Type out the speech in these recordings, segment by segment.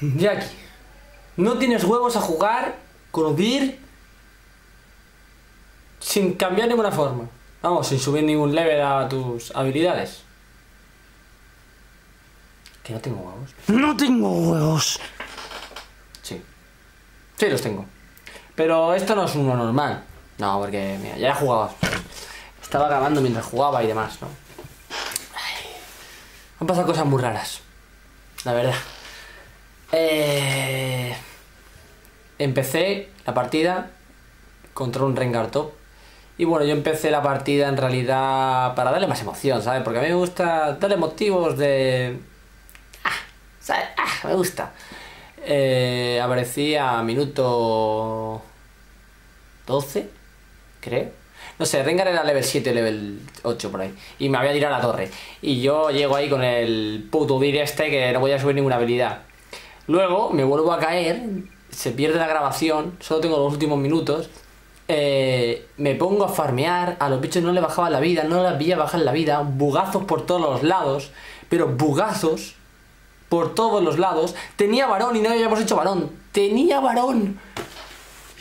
Jackie, no tienes huevos a jugar con Udyr sin cambiar ninguna forma. Vamos, sin subir ningún level a tus habilidades. Que no tengo huevos. ¡No tengo huevos! Sí. Sí los tengo. Pero esto no es uno normal. No, porque mira, ya he jugado. Estaba grabando mientras jugaba y demás, ¿no? Ay, han pasado cosas muy raras, la verdad. Empecé la partida contra un Rengar top. Y bueno, yo empecé la partida en realidad para darle más emoción, ¿sabes? Porque a mí me gusta darle motivos de... ¿sabes? Me gusta. Aparecí a minuto 12, creo. No sé, Rengar era level 7, level 8 por ahí. Y me había tirado a la torre. Y yo llego ahí con el puto Udyr este que no podía subir ninguna habilidad. Luego me vuelvo a caer, se pierde la grabación, solo tengo los últimos minutos. Me pongo a farmear, a los bichos no le bajaba la vida, no les veía bajar la vida, bugazos por todos los lados, pero bugazos por todos los lados. Tenía varón y no habíamos hecho varón, tenía varón.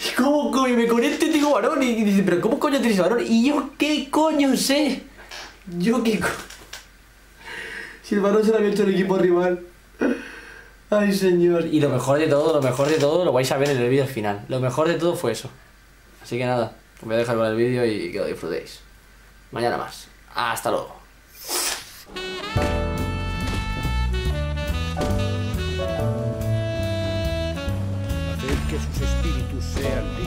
Y cómo coño me conecté, tengo varón, y dice, pero ¿cómo coño tienes varón? Y yo qué coño sé, yo qué coño... Si el varón se lo había hecho el equipo rival. Ay, señor. Y lo mejor de todo, lo vais a ver en el vídeo al final. Lo mejor de todo fue eso. Así que nada, os voy a dejar con el vídeo y que lo disfrutéis. Mañana más. Hasta luego. Hacer que sus espíritus sean